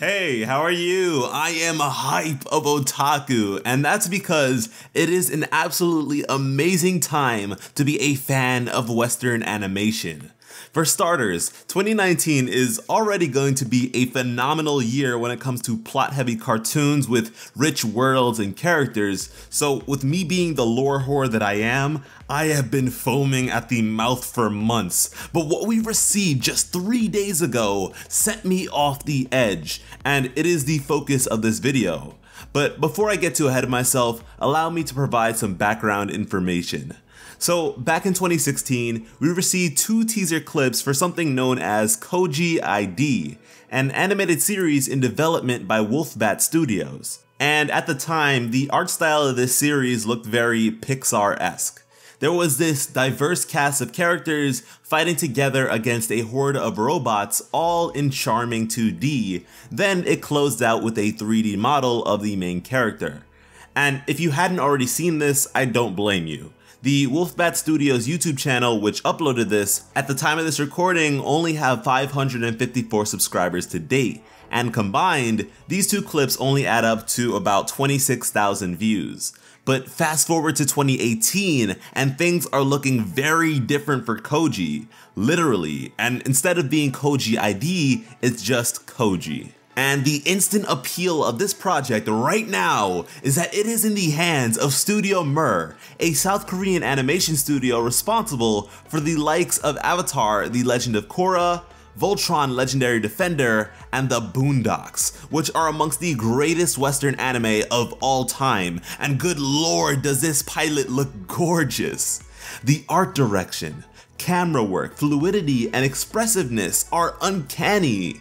Hey, how are you? I am a hype of otaku, and that's because it is an absolutely amazing time to be a fan of Western animation. For starters, 2019 is already going to be a phenomenal year when it comes to plot-heavy cartoons with rich worlds and characters, so with me being the lore whore that I am, I have been foaming at the mouth for months, but what we received just 3 days ago sent me off the edge, and it is the focus of this video. But before I get too ahead of myself, allow me to provide some background information. So back in 2016, we received 2 teaser clips for something known as Koji ID, an animated series in development by Wolfbat Studios. And at the time, the art style of this series looked very Pixar-esque. There was this diverse cast of characters fighting together against a horde of robots, all in charming 2D. Then it closed out with a 3D model of the main character. And if you hadn't already seen this, I don't blame you. The Wolfbat Studios YouTube channel, which uploaded this, at the time of this recording only have 554 subscribers to date, and combined, these 2 clips only add up to about 26,000 views. But fast forward to 2018, and things are looking very different for Koji, literally, and instead of being Koji ID, it's just Koji. And the instant appeal of this project right now is that it is in the hands of Studio Mir, a South Korean animation studio responsible for the likes of Avatar: The Legend of Korra, Voltron: Legendary Defender, and The Boondocks, which are amongst the greatest Western anime of all time, and good lord does this pilot look gorgeous. The art direction, camera work, fluidity, and expressiveness are uncanny.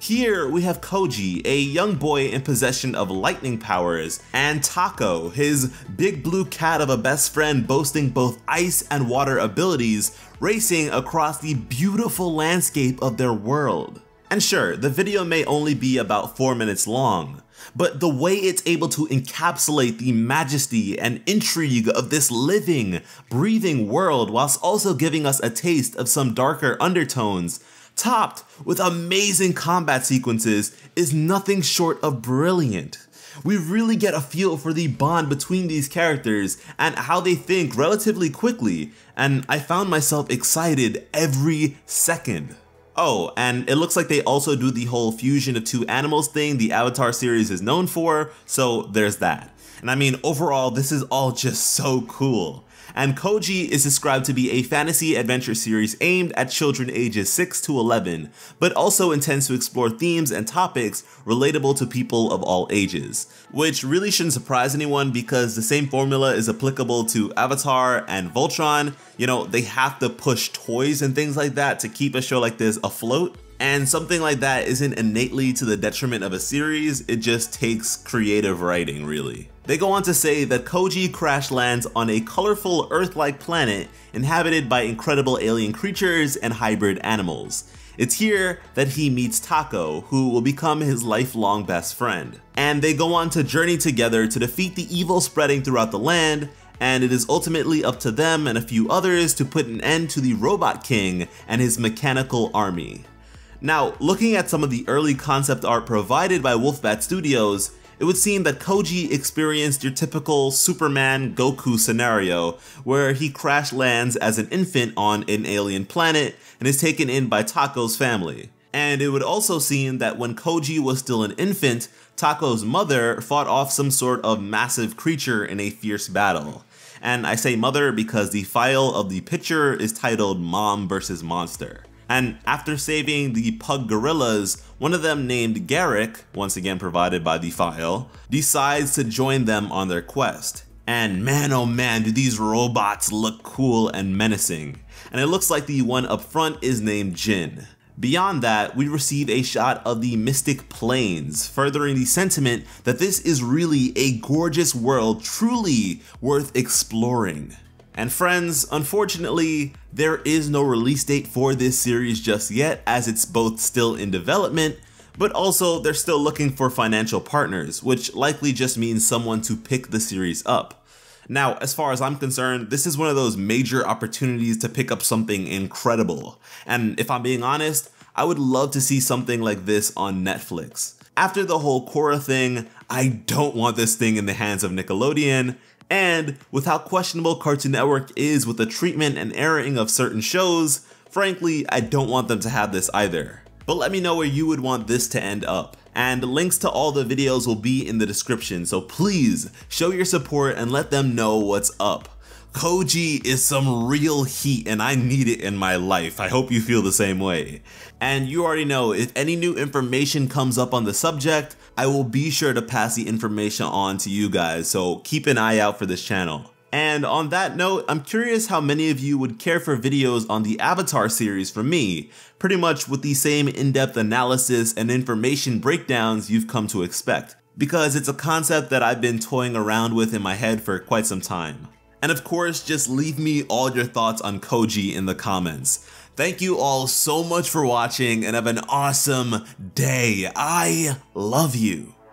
Here we have Koji, a young boy in possession of lightning powers, and Tako, his big blue cat of a best friend boasting both ice and water abilities, racing across the beautiful landscape of their world. And sure, the video may only be about 4 minutes long, but the way it's able to encapsulate the majesty and intrigue of this living, breathing world whilst also giving us a taste of some darker undertones, topped with amazing combat sequences, is nothing short of brilliant. We really get a feel for the bond between these characters and how they think relatively quickly, and I found myself excited every second. Oh, and it looks like they also do the whole fusion of 2 animals thing the Avatar series is known for, so there's that. And I mean, overall, this is all just so cool. And Koji is described to be a fantasy adventure series aimed at children ages 6 to 11, but also intends to explore themes and topics relatable to people of all ages, which really shouldn't surprise anyone because the same formula is applicable to Avatar and Voltron. You know, they have to push toys and things like that to keep a show like this afloat, and something like that isn't innately to the detriment of a series, it just takes creative writing, really. They go on to say that Koji crash lands on a colorful Earth-like planet inhabited by incredible alien creatures and hybrid animals. It's here that he meets Tako, who will become his lifelong best friend. And they go on to journey together to defeat the evil spreading throughout the land, and it is ultimately up to them and a few others to put an end to the Robot King and his mechanical army. Now, looking at some of the early concept art provided by Wolfbat Studios, it would seem that Koji experienced your typical Superman Goku scenario, where he crash lands as an infant on an alien planet and is taken in by Tako's family. And it would also seem that when Koji was still an infant, Tako's mother fought off some sort of massive creature in a fierce battle. And I say mother because the file of the picture is titled Mom vs. Monster. And after saving the pug gorillas, one of them named Garrick, once again provided by the file, decides to join them on their quest. And man oh man do these robots look cool and menacing. And it looks like the one up front is named Jin. Beyond that, we receive a shot of the Mystic Plains, furthering the sentiment that this is really a gorgeous world truly worth exploring. And friends, unfortunately, there is no release date for this series just yet, as it's both still in development, but also they're still looking for financial partners, which likely just means someone to pick the series up. Now, as far as I'm concerned, this is one of those major opportunities to pick up something incredible. And if I'm being honest, I would love to see something like this on Netflix. After the whole Korra thing, I don't want this thing in the hands of Nickelodeon, and with how questionable Cartoon Network is with the treatment and airing of certain shows, frankly, I don't want them to have this either. But let me know where you would want this to end up, and links to all the videos will be in the description, so please show your support and let them know what's up. Koji is some real heat and I need it in my life. I hope you feel the same way. And you already know, if any new information comes up on the subject, I will be sure to pass the information on to you guys, so keep an eye out for this channel. And on that note, I'm curious how many of you would care for videos on the Avatar series from me, pretty much with the same in-depth analysis and information breakdowns you've come to expect, because it's a concept that I've been toying around with in my head for quite some time. And of course, just leave me all your thoughts on Koji in the comments. Thank you all so much for watching and have an awesome day. I love you.